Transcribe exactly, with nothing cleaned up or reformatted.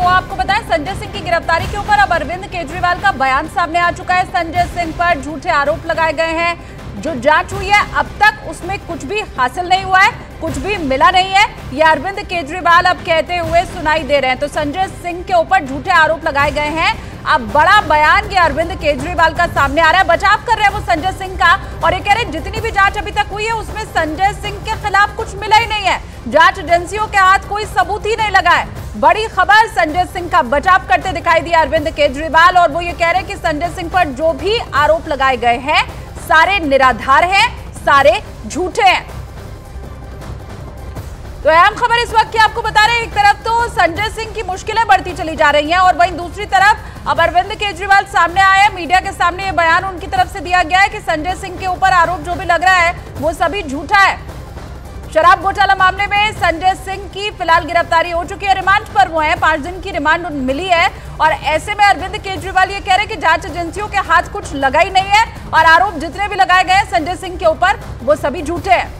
वो आपको बताएं, संजय सिंह की गिरफ्तारी के ऊपर अब अरविंद केजरीवाल का बयान सामने आ चुका है। संजय सिंह पर झूठे आरोप लगाए गए हैं। जो जांच हुई है अब तक उसमें कुछ भी हासिल नहीं हुआ है, कुछ भी मिला नहीं है, ये अरविंद केजरीवाल अब कहते हुए सुनाई दे रहे हैं। तो संजय सिंह के ऊपर झूठे आरोप लगाए गए हैं। अब बड़ा बयान ये अरविंद केजरीवाल का सामने आ रहा है। बचाव कर रहे हैं वो संजय सिंह का और ये कह रहे हैं जितनी भी जांच अभी तक हुई है उसमें संजय सिंह के खिलाफ कुछ मिला ही नहीं है, जांच एजेंसियों के हाथ कोई सबूत ही नहीं लगा है। बड़ी खबर, संजय सिंह का बचाव करते दिखाई दिया अरविंद केजरीवाल और वो ये कह रहे हैं कि संजय सिंह पर जो भी आरोप लगाए गए हैं सारे निराधार हैं, सारे झूठे हैं। तो अहम खबर इस वक्त की आपको बता रहे हैं, एक तरफ तो संजय सिंह की मुश्किलें बढ़ती चली जा रही हैं और वहीं दूसरी तरफ अब अरविंद केजरीवाल सामने आए हैं। मीडिया के सामने ये बयान उनकी तरफ से दिया गया है कि संजय सिंह के ऊपर आरोप जो भी लग रहा है वो सभी झूठा है। शराब घोटाला मामले में संजय सिंह की फिलहाल गिरफ्तारी हो चुकी है, रिमांड पर वो है, पांच दिन की रिमांड मिली है और ऐसे में अरविंद केजरीवाल ये कह रहे हैं कि जांच एजेंसियों के हाथ कुछ लगा ही नहीं है और आरोप जितने भी लगाए गए संजय सिंह के ऊपर वो सभी झूठे हैं।